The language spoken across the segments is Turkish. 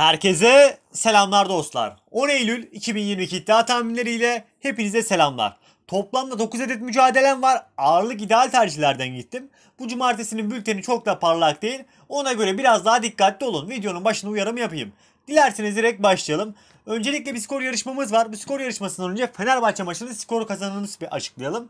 Herkese selamlar dostlar. 10 Eylül 2022 iddia tahminleriyle hepinize selamlar. Toplamda 9 adet mücadelem var. Ağırlık ideal tercihlerden gittim. Bu cumartesinin bülteni çok da parlak değil. Ona göre biraz daha dikkatli olun. Videonun başına uyarımı yapayım. Dilerseniz direkt başlayalım. Öncelikle bir skor yarışmamız var. Bu skor yarışmasından önce Fenerbahçe maçının skoru kazananını açıklayalım.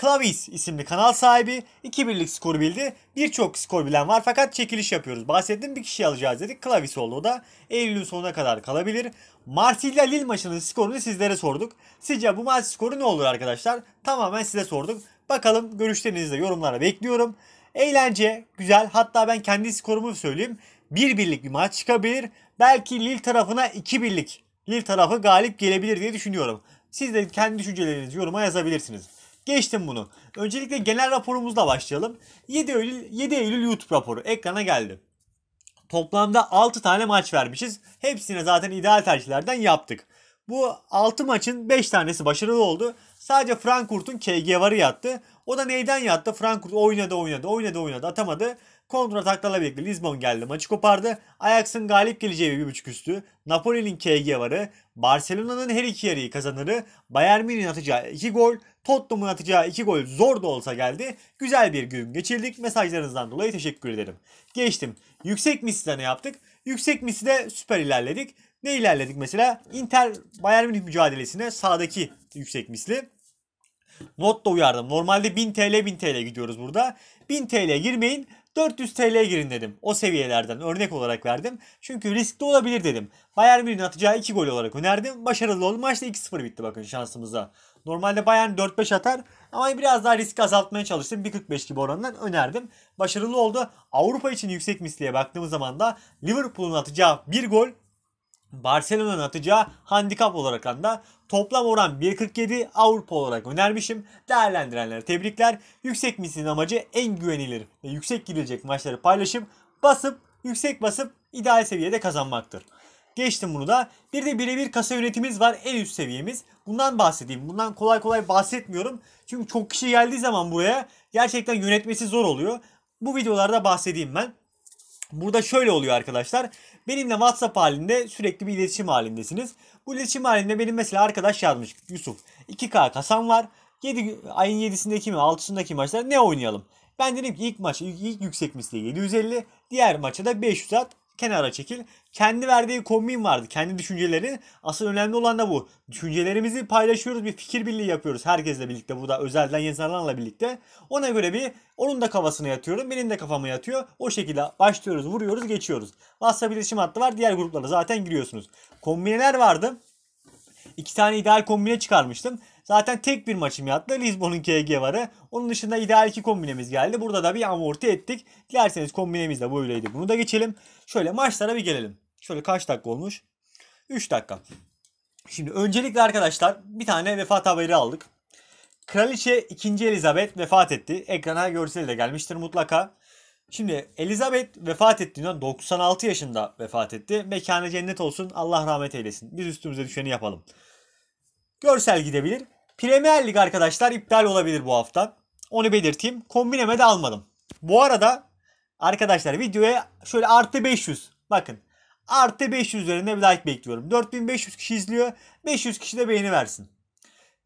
Clavis isimli kanal sahibi 2-1'lik skoru bildi. Birçok skor bilen var fakat çekiliş yapıyoruz. Bahsettiğim bir kişi alacağız dedik. Clavis oldu o da. Eylül'ün sonuna kadar kalabilir. Marsilya Lille maçının skorunu sizlere sorduk. Sizce bu maç skoru ne olur arkadaşlar? Tamamen size sorduk. Bakalım görüşlerinizi de yorumlara bekliyorum. Eğlence güzel. Hatta ben kendi skorumu söyleyeyim. 1-1'lik bir maç çıkabilir. Belki Lille tarafına 2-1'lik. Lille tarafı galip gelebilir diye düşünüyorum. Siz de kendi düşüncelerinizi yoruma yazabilirsiniz. Geçtim bunu. Öncelikle genel raporumuzla başlayalım. 7 Eylül YouTube raporu ekrana geldi. Toplamda 6 tane maç vermişiz. Hepsine zaten ideal tercihlerden yaptık. Bu 6 maçın 5 tanesi başarılı oldu. Sadece Frankfurt'un KGV'ı yattı. O da neyden yattı? Frankfurt oynadı atamadı. Kontrataklarla birlikte Lisbon geldi, maçı kopardı. Ajax'ın galip geleceği 1.5 üstü. Napoli'nin KGV'ı, Barcelona'nın her iki yarıyı kazanırı, Bayern Münih'in atacağı 2 gol, Tottenham'ın atacağı 2 gol zor da olsa geldi. Güzel bir gün geçirdik. Mesajlarınızdan dolayı teşekkür ederim. Geçtim. Yüksek misliyle ne yaptık? Yüksek misliyle süper ilerledik. Ne ilerledik mesela? Inter Bayern Münih mücadelesine sağdaki yüksek misli. Not da uyardım. Normalde 1000 TL gidiyoruz burada. 1000 TL girmeyin. 400 TL girin dedim. O seviyelerden örnek olarak verdim. Çünkü riskli olabilir dedim. Bayern Münih'in atacağı 2 gol olarak önerdim. Başarılı oldu. Maçta 2-0 bitti bakın şansımıza. Normalde Bayern 4-5 atar ama biraz daha riski azaltmaya çalıştım. 1.45 gibi oranından önerdim. Başarılı oldu. Avrupa için yüksek misliye baktığımız zaman da Liverpool'un atacağı 1 gol, Barcelona'nın atacağı handikap olarak da toplam oran 1.47 Avrupa olarak önermişim. Değerlendirenlere tebrikler. Yüksek mislinin amacı en güvenilir ve yüksek gidilecek maçları paylaşıp yüksek basıp ideal seviyede kazanmaktır. Geçtim bunu da. Bir de birebir kasa yönetimimiz var. En üst seviyemiz. Bundan bahsedeyim. Bundan kolay kolay bahsetmiyorum. Çünkü çok kişi geldiği zaman buraya gerçekten yönetmesi zor oluyor. Bu videolarda bahsedeyim ben. Burada şöyle oluyor arkadaşlar. Benimle WhatsApp halinde sürekli bir iletişim halindesiniz. Bu iletişim halinde benim mesela arkadaş yazmış Yusuf. 2K kasam var. Ayın 7'sindeki mi 6'sındaki maçlar ne oynayalım? Ben dedim ki ilk yüksek misli 750. Diğer maça da 500 at. Kenara çekil. Kendi verdiği kombin vardı. Kendi düşünceleri. Asıl önemli olan da bu. Düşüncelerimizi paylaşıyoruz. Bir fikir birliği yapıyoruz. Herkesle birlikte. Bu da özelden yazarlarla birlikte. Ona göre onun da kafasına yatıyorum. Benim de kafama yatıyor. O şekilde başlıyoruz. Vuruyoruz. Geçiyoruz. WhatsApp iletişim hattı var. Diğer gruplara zaten giriyorsunuz. Kombineler vardı. 2 tane ideal kombine çıkarmıştım. Zaten tek bir maçım yattı. Lisbon'un KG varı. Onun dışında ideal 2 kombinemiz geldi. Burada da bir amorti ettik. Dilerseniz kombinemiz de böyleydi. Bunu da geçelim. Şöyle maçlara bir gelelim. Şöyle kaç dakika olmuş? 3 dakika. Şimdi öncelikle arkadaşlar bir tane vefat haberi aldık. Kraliçe 2. Elizabeth vefat etti. Ekrana görseli de gelmiştir mutlaka. Şimdi Elizabeth vefat ettiğinden 96 yaşında vefat etti. Mekanı cennet olsun. Allah rahmet eylesin. Biz üstümüze düşeni yapalım. Görsel gidebilir. Premier Lig arkadaşlar iptal olabilir bu hafta. Onu belirteyim. Kombineme de almadım. Bu arada arkadaşlar videoya şöyle artı 500. Bakın. Artı 500 üzerinde bir like bekliyorum. 4500 kişi izliyor. 500 kişi de beğeni versin.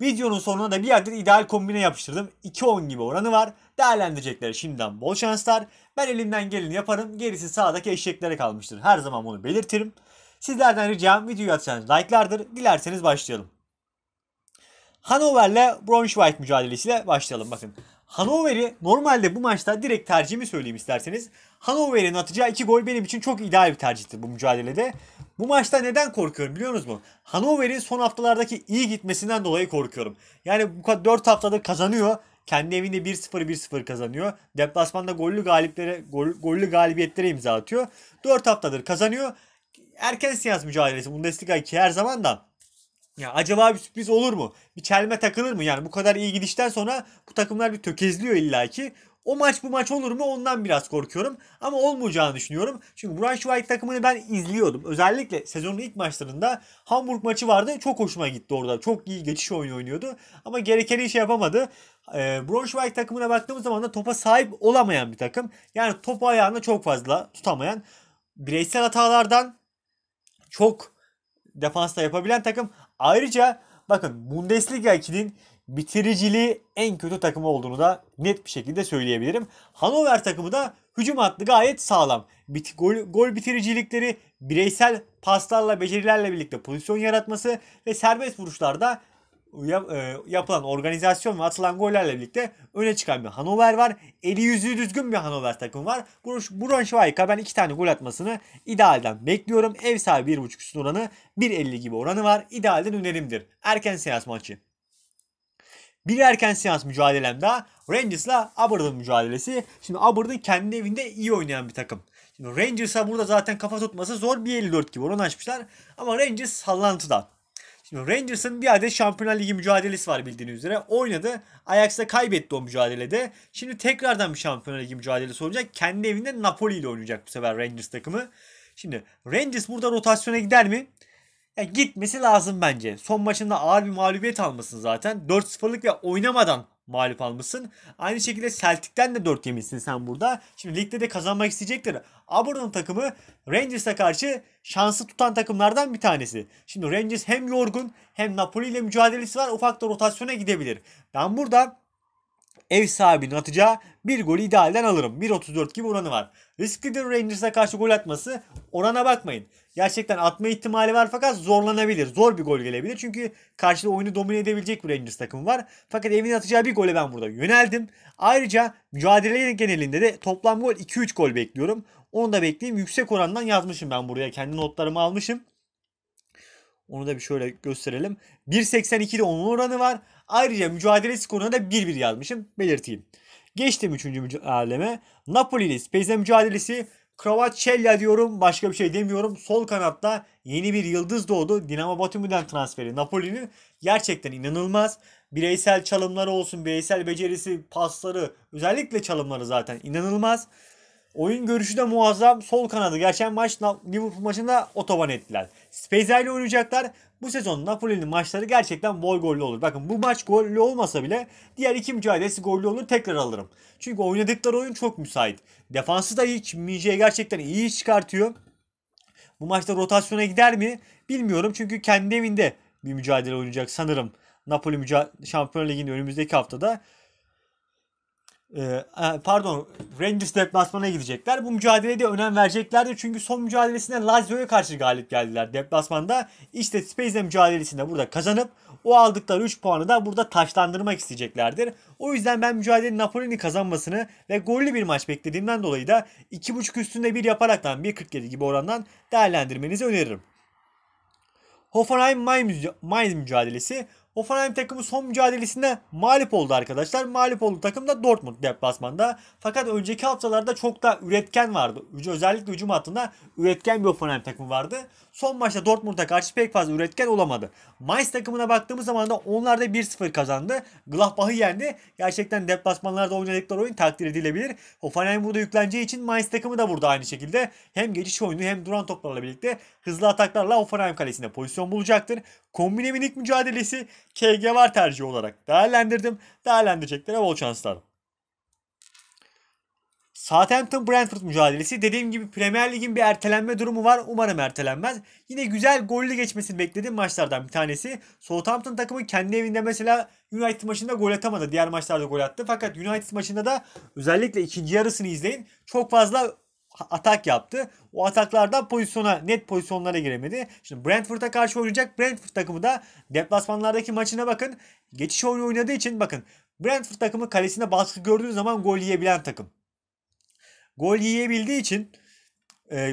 Videonun sonuna da bir adet ideal kombine yapıştırdım. 2.10 gibi oranı var. Değerlendirecekleri şimdiden bol şanslar. Ben elimden geleni yaparım. Gerisi sağdaki eşeklere kalmıştır. Her zaman bunu belirtirim. Sizlerden ricam videoyu atsanız like'lardır. Dilerseniz başlayalım. Hannover ile Braunschweig mücadelesiyle başlayalım. Bakın Hannover'i normalde bu maçta direkt tercihimi söyleyeyim isterseniz. Hannover'in atacağı 2 gol benim için çok ideal bir tercihtir bu mücadelede. Bu maçta neden korkuyorum biliyor musunuz? Hannover'in son haftalardaki iyi gitmesinden dolayı korkuyorum. Yani bu kadar 4 haftadır kazanıyor. Kendi evinde 1-0 kazanıyor. Deplasmanda gollü galibiyetlere imza atıyor. 4 haftadır kazanıyor. Erken seans mücadelesi Bundesliga 2 her zaman da. Ya acaba bir sürpriz olur mu? Bir çelme takılır mı? Yani bu kadar iyi gidişten sonra bu takımlar bir tökezliyor illaki. Bu maç olur mu? Ondan biraz korkuyorum. Ama olmayacağını düşünüyorum. Çünkü Braunschweig takımını ben izliyordum. Özellikle sezonun ilk maçlarında Hamburg maçı vardı. Çok hoşuma gitti orada. Çok iyi geçiş oyunu oynuyordu. Ama gerekeni şey yapamadı. Braunschweig takımına baktığımız zaman da topa sahip olamayan bir takım. Yani topu ayağında çok fazla tutamayan. Bireysel hatalardan çok defansta yapabilen takım. Ayrıca bakın Bundesliga 2'nin bitiriciliği en kötü takımı olduğunu da net bir şekilde söyleyebilirim. Hannover takımı da hücum hattı gayet sağlam. Gol bitiricilikleri, bireysel paslarla, becerilerle birlikte pozisyon yaratması ve serbest vuruşlarda yapılan organizasyon ve atılan gollerle birlikte öne çıkan bir Hannover var. Eli yüzü düzgün bir Hannover takımı var. Braunschweig'a ben 2 tane gol atmasını idealden bekliyorum. Ev sahibi 1.5 üstün oranı 1.50 gibi oranı var. İdealden önerimdir. Erken seans maçı. Bir erken seans mücadelem daha. Rangers'la Aberdeen mücadelesi. Şimdi Aberdeen kendi evinde iyi oynayan bir takım. Şimdi Rangers'a burada zaten kafa tutması zor. 1.54 gibi oran açmışlar. Ama Rangers sallantıda. Şimdi Rangers'ın bir adet Şampiyonlar Ligi mücadelesi var bildiğiniz üzere. Oynadı. Ajax'la kaybetti o mücadelede. Şimdi tekrardan bir Şampiyonlar Ligi mücadelesi olacak. Kendi evinde Napoli ile oynayacak bu sefer Rangers takımı. Şimdi Rangers burada rotasyona gider mi? Ya gitmesi lazım bence. Son maçında ağır bir mağlubiyet almasın zaten. 4-0'lık ve oynamadan mağlup almışsın. Aynı şekilde Celtic'ten de 4 yemişsin sen burada. Şimdi ligde de kazanmak isteyecektir. Aberdeen takımı Rangers'a karşı şansı tutan takımlardan bir tanesi. Şimdi Rangers hem yorgun hem Napoli ile mücadelesi var. Ufak da rotasyona gidebilir. Ben burada ev sahibinin atacağı bir golü idealden alırım. 1.34 gibi oranı var. Risklidir Rangers'a karşı gol atması. Orana bakmayın. Gerçekten atma ihtimali var fakat zorlanabilir. Zor bir gol gelebilir. Çünkü karşıda oyunu domine edebilecek bir Rangers takımı var. Fakat evin atacağı bir gole ben burada yöneldim. Ayrıca mücadelenin genelinde de toplam gol 2-3 gol bekliyorum. Onu da bekleyeyim. Yüksek orandan yazmışım ben buraya. Kendi notlarımı almışım. Onu da bir şöyle gösterelim. 1.82'de onun oranı var. Ayrıca mücadele skoruna da 1-1 yazmışım. Belirteyim. Geçtim 3. mücadeleme. Napoli ile Spezia mücadelesi. Kvaratskhelia diyorum. Başka bir şey demiyorum. Sol kanatta yeni bir yıldız doğdu. Dinamo Batum'dan transferi Napoli'nin. Gerçekten inanılmaz. Bireysel çalımları olsun. Bireysel becerisi, pasları. Özellikle çalımları zaten inanılmaz. Oyun görüşü de muazzam. Sol kanadı. Geçen maç Liverpool maçında otoban ettiler. Spezia ile oynayacaklar. Bu sezon Napoli'nin maçları gerçekten bol gollü olur. Bakın bu maç gollü olmasa bile diğer 2 mücadelesi gollü olur, tekrar alırım. Çünkü oynadıkları oyun çok müsait. Defansı da hiç Mijay'ı gerçekten iyi çıkartıyor. Bu maçta rotasyona gider mi bilmiyorum. Çünkü kendi evinde bir mücadele oynayacak sanırım. Napoli Şampiyonlar Ligi'nin önümüzdeki haftada. Pardon, Rangers deplasmana gidecekler. Bu mücadeleye de önem vereceklerdir. Çünkü son mücadelesinde Lazio'ya karşı galip geldiler deplasmanda. İşte Spezia mücadelesinde burada kazanıp o aldıkları 3 puanı da burada taşlandırmak isteyeceklerdir. O yüzden ben mücadelenin Napoli'nin kazanmasını ve gollü bir maç beklediğimden dolayı da 2.5 üstünde 1 yaparaktan 1.47 gibi orandan değerlendirmenizi öneririm. Hoffenheim-Mainz mücadelesi. Hoffenheim takımı son mücadelesinde mağlup oldu arkadaşlar. Mağlup olduğu takım da Dortmund deplasmanda. Fakat önceki haftalarda çok da üretken vardı. Özellikle hücum hattında üretken bir Hoffenheim takımı vardı. Son maçta Dortmund'a karşı pek fazla üretken olamadı. Mainz takımına baktığımız zaman da onlar da 1-0 kazandı. Gladbach'ı yendi. Gerçekten deplasmanlarda oynadıkları oyun takdir edilebilir. Hoffenheim burada yükleneceği için Mainz takımı da burada aynı şekilde hem geçiş oyunu hem duran toplarla birlikte hızlı ataklarla Hoffenheim kalesinde pozisyon bulacaktır. Kombine minik mücadelesi KGV var tercih olarak değerlendirdim. Değerlendireceklere bol şanslar. Southampton Brentford mücadelesi. Dediğim gibi Premier Lig'in bir ertelenme durumu var. Umarım ertelenmez. Yine güzel gollü geçmesini beklediğim maçlardan bir tanesi. Southampton takımı kendi evinde mesela United maçında gol atamadı. Diğer maçlarda gol attı. Fakat United maçında da özellikle ikinci yarısını izleyin. Çok fazla atak yaptı. O ataklardan net pozisyonlara giremedi. Şimdi Brentford'a karşı oynayacak. Brentford takımı da deplasmanlardaki maçına bakın. Geçiş oyunu oynadığı için bakın. Brentford takımı kalesine baskı gördüğü zaman gol yiyebilen takım. Gol yiyebildiği için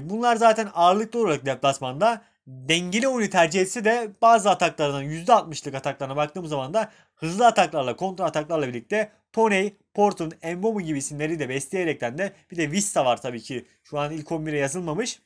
bunlar zaten ağırlıklı olarak deplasmanda dengeli oyunu tercih etse de bazı ataklardan %60'lık ataklarına baktığımız zaman da hızlı ataklarla, kontra ataklarla birlikte Toney, Portun, Mbomu gibi isimleri de besleyerekten de bir de Vista var tabii ki şu an ilk 11'e yazılmamış.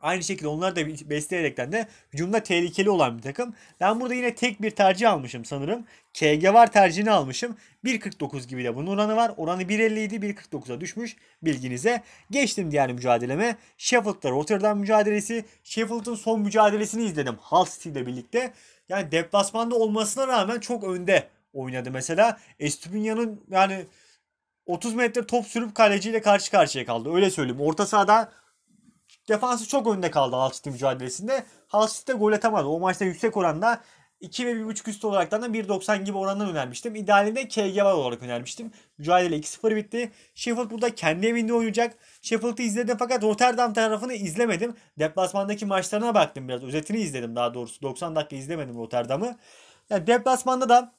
Aynı şekilde onları da besleyerekten de hücumda tehlikeli olan bir takım. Ben burada yine tek bir tercih almışım sanırım. KG var tercihini almışım. 1.49 gibi de bunun oranı var. Oranı 1.50 idi. 1.49'a düşmüş, bilginize. Geçtim diğer mücadeleme. Sheffield'la Rotterdam mücadelesi. Sheffield'ın son mücadelesini izledim. Halsiz ile birlikte. Yani deplasmanda olmasına rağmen çok önde oynadı mesela. Estupinian'ın yani 30 metre top sürüp kaleciyle karşı karşıya kaldı. Öyle söyleyeyim. Orta sahada Defansı çok önde kaldı Halsiz'le mücadelesinde. Halsiz de gol atamadı. O maçta yüksek oranda 2 ve 1.5 üstü olaraktan da 1.90 gibi orandan önermiştim. İdealinde KGV olarak önermiştim. Mücadele 2-0 bitti. Sheffield burada kendi evinde oynayacak. Sheffield'ı izledim fakat Rotterdam tarafını izlemedim. Deplasmandaki maçlarına baktım biraz. Özetini izledim daha doğrusu. 90 dakika izlemedim Rotterdam'ı. Yani deplasmanda da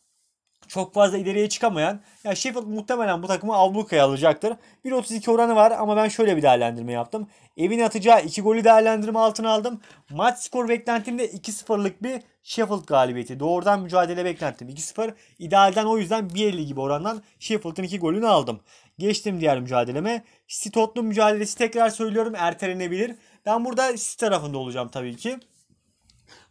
çok fazla ileriye çıkamayan, yani Sheffield muhtemelen bu takımı ablukaya alacaktır. 1.32 oranı var ama ben şöyle bir değerlendirme yaptım. Evine atacağı 2 golü değerlendirme altına aldım. Maç skor beklentimde 2-0'lık bir Sheffield galibiyeti. Doğrudan mücadele beklentim 2-0. İdealden o yüzden 1.50 gibi orandan Sheffield'ın 2 golünü aldım. Geçtim diğer mücadeleme. City Tottenham mücadelesi, tekrar söylüyorum, ertelenebilir. Ben burada City tarafında olacağım tabii ki.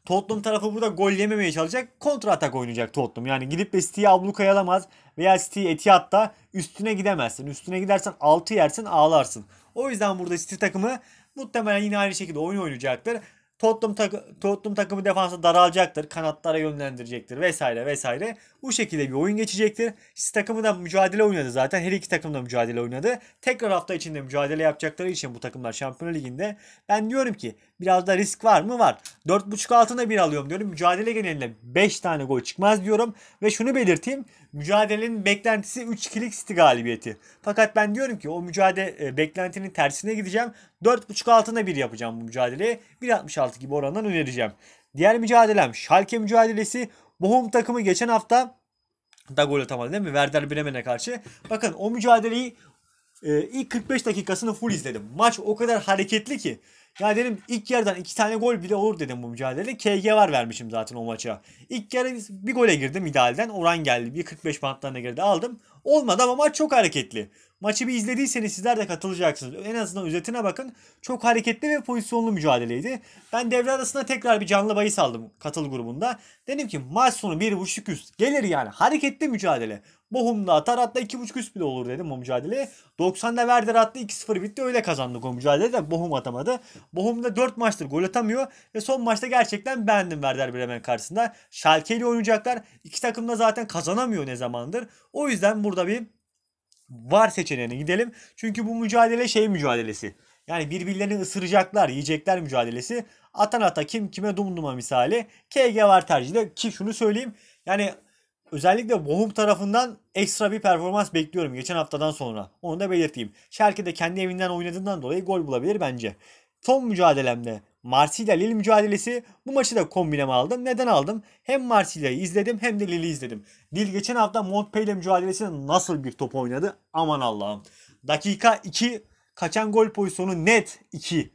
Tottenham tarafı burada gol yememeye çalışacak. Kontra atak oynayacak Tottenham. Yani gidip de City'yi ablukaya alamaz veya City'yi Etihad'da üstüne gidemezsin. Üstüne gidersen 6 yersin, ağlarsın. O yüzden burada City takımı muhtemelen yine aynı şekilde oyun oynayacaktır. Tottenham takımı defansa daralacaktır. Kanatlara yönlendirecektir vesaire vesaire. Bu şekilde bir oyun geçecektir. City takımı da mücadele oynadı zaten. Her iki takım da mücadele oynadı. Tekrar hafta içinde mücadele yapacakları için bu takımlar Şampiyonlar Ligi'nde. Ben diyorum ki biraz da risk var mı? Var. 4.5 altına 1 alıyorum diyorum. Mücadele genelinde 5 tane gol çıkmaz diyorum. Ve şunu belirteyim. Mücadelenin beklentisi 3-2'lik City galibiyeti. Fakat ben diyorum ki o mücadele beklentinin tersine gideceğim. 4.5 altına 1 yapacağım bu mücadeleye. 1.66 gibi orandan önereceğim. Diğer mücadelem Schalke mücadelesi. Bochum takımı geçen hafta da gol atamadı değil mi? Werder Bremen'e karşı. Bakın o mücadeleyi ilk 45 dakikasını full izledim. Maç o kadar hareketli ki. Ya dedim ilk yarıdan 2 tane gol bile olur dedim bu mücadelede. KG var vermişim zaten o maça. İlk yarı bir gole girdim idealden. Oran geldi. 1.45 bantlarına girdi, aldım. Olmadı ama maç çok hareketli. Maçı bir izlediyseniz sizler de katılacaksınız. En azından özetine bakın. Çok hareketli ve pozisyonlu mücadeleydi. Ben devre arasında tekrar bir canlı bahis aldım katıl grubunda. Dedim ki maç sonu 1.5 üst gelir yani. Hareketli mücadele. Bochum'da atar, hatta 2.5 üst bile olur dedim o mücadeleye. 90'da Werder attı, 2-0 bitti, öyle kazandık o mücadelede de Bochum atamadı. Bochum'da 4 maçtır gol atamıyor ve son maçta gerçekten beğendim Werder Bremen karşısında. Schalke ile oynayacaklar. İki takım da zaten kazanamıyor ne zamandır. O yüzden burada bir var seçeneğine gidelim. Çünkü bu mücadele şey mücadelesi. Yani birbirlerini ısıracaklar, yiyecekler mücadelesi. Atan ata, kim kime dumduma misali. KG var tercihde ki şunu söyleyeyim. Yani özellikle Bochum tarafından ekstra bir performans bekliyorum geçen haftadan sonra. Onu da belirteyim. Schalke de kendi evinden oynadığından dolayı gol bulabilir bence. Son mücadelemde Marsilya Lille mücadelesi. Bu maçı da kombineme aldım. Neden aldım? Hem Marsilya'yı izledim hem de Lille'i izledim. Lille geçen hafta Montpellier mücadelesinde nasıl bir top oynadı? Aman Allah'ım. Dakika 2 kaçan gol pozisyonu net 2.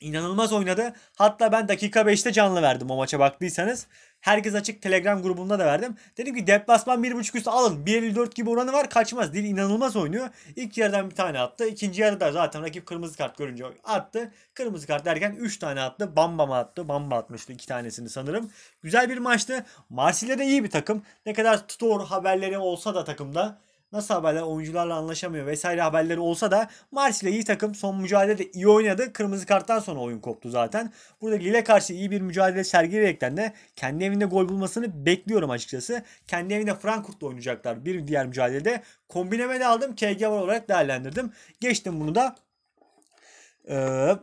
İnanılmaz oynadı. Hatta ben dakika 5'te canlı verdim o maça baktıysanız. Herkes açık Telegram grubunda da verdim. Dedim ki deplasman 1.5 üstü alın. 1.54 gibi oranı var, kaçmaz. Dil inanılmaz oynuyor. İlk yarıdan bir tane attı. İkinci yarıda zaten rakip kırmızı kart görünce attı. Kırmızı kart derken 3 tane attı. Bamba attı. Bamba atmıştı 2 tanesini sanırım. Güzel bir maçtı. Marsilya da iyi bir takım. Ne kadar doğru haberleri olsa da takımda. Nasıl haberler, oyuncularla anlaşamıyor vesaire haberleri olsa da Marsilya iyi takım. Son mücadelede iyi oynadı. Kırmızı karttan sonra oyun koptu zaten. Burada Lille karşı iyi bir mücadele sergileyerekten de kendi evinde gol bulmasını bekliyorum açıkçası. Kendi evinde Frankfurt'ta oynayacaklar. Bir diğer mücadelede kombinemeli aldım. KG var olarak değerlendirdim. Geçtim bunu da.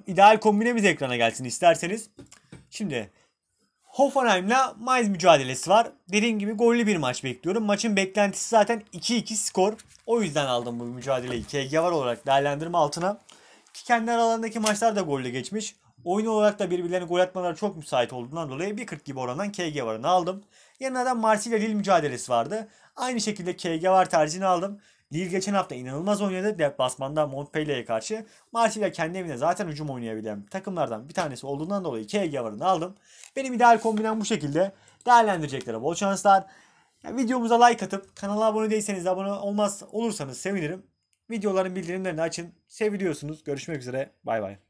İdeal kombinemiz ekrana gelsin isterseniz. Şimdi Hoffenheim'la Mainz mücadelesi var. Dediğim gibi gollü bir maç bekliyorum. Maçın beklentisi zaten 2-2 skor. O yüzden aldım bu mücadeleyi KG var olarak değerlendirme altına. Ki kendi aralarındaki maçlar da golle geçmiş. Oyun olarak da birbirlerine gol atmaları çok müsait olduğundan dolayı 1.40 gibi orandan KG varını aldım. Yanına da Marsilya Lille mücadelesi vardı. Aynı şekilde KG var tercihini aldım. Lille geçen hafta inanılmaz oynadı. Deplasmanda Montpellier'e karşı. Marsilya kendi evinde zaten hücum oynayabilen takımlardan bir tanesi olduğundan dolayı KG varını aldım. Benim ideal kombinem bu şekilde. Değerlendireceklere bol şanslar. Yani videomuza like atıp kanala abone değilseniz de abone olursanız sevinirim. Videoların bildirimlerini açın. Seviliyorsunuz. Görüşmek üzere. Bay bay.